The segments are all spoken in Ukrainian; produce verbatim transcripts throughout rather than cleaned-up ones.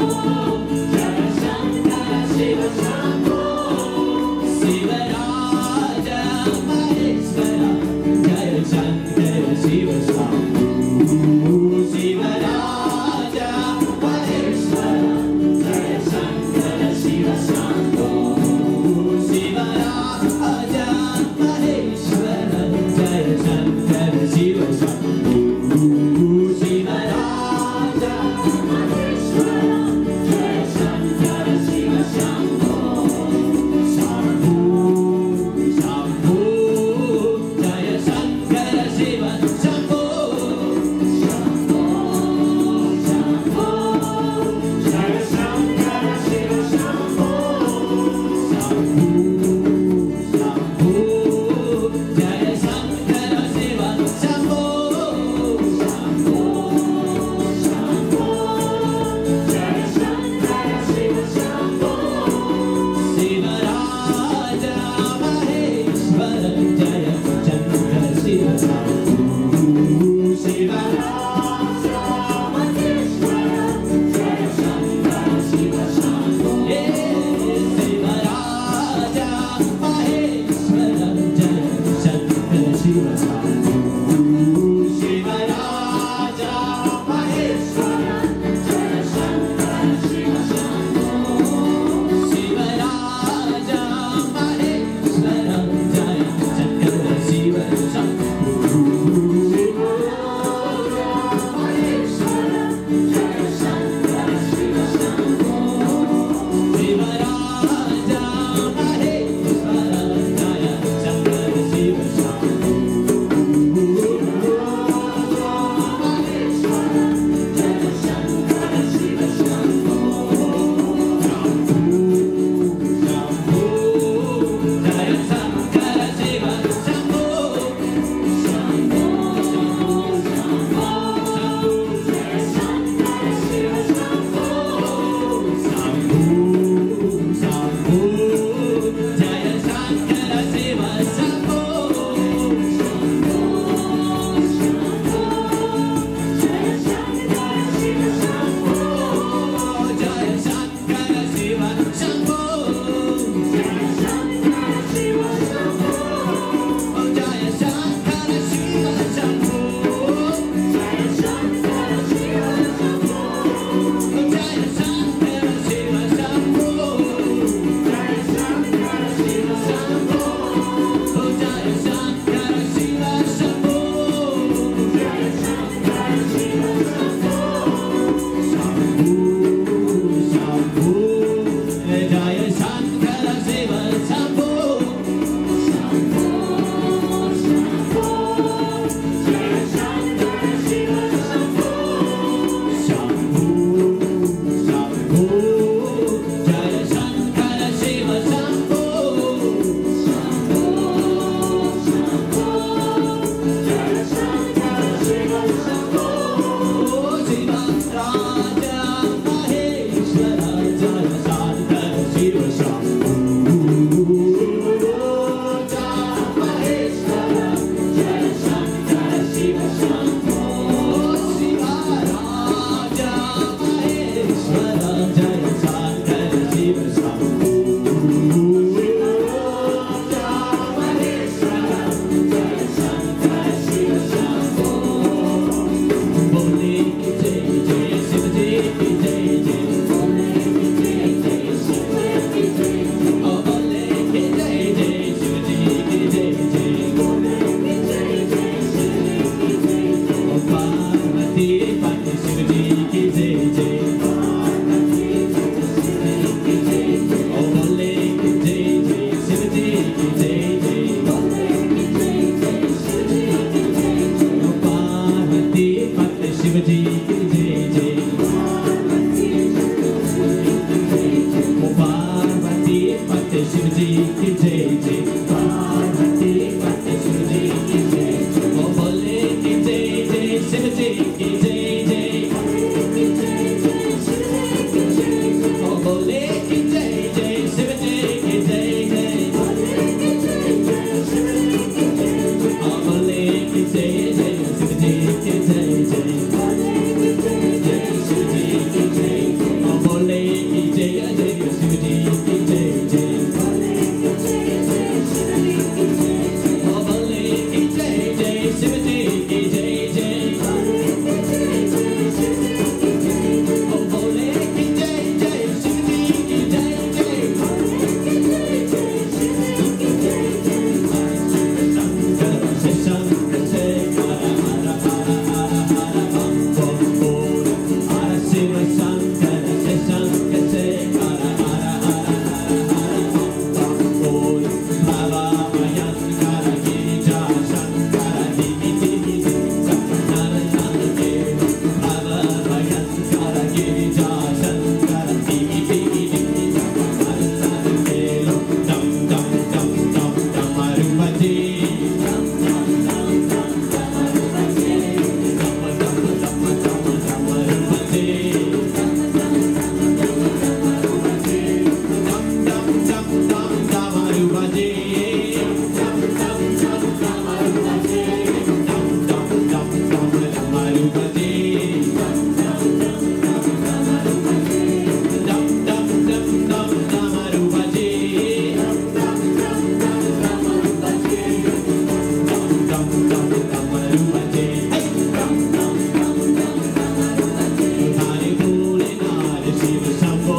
Oh, Jai Bale, Jai Shiva Shankar,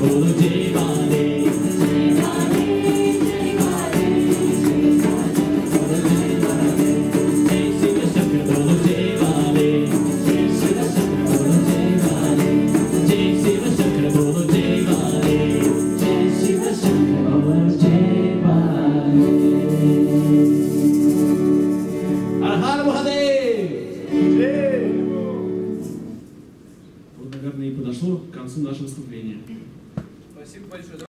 Bolo Jai Bale, Jai Bale. пришло к концу нашего выступления. Спасибо большое.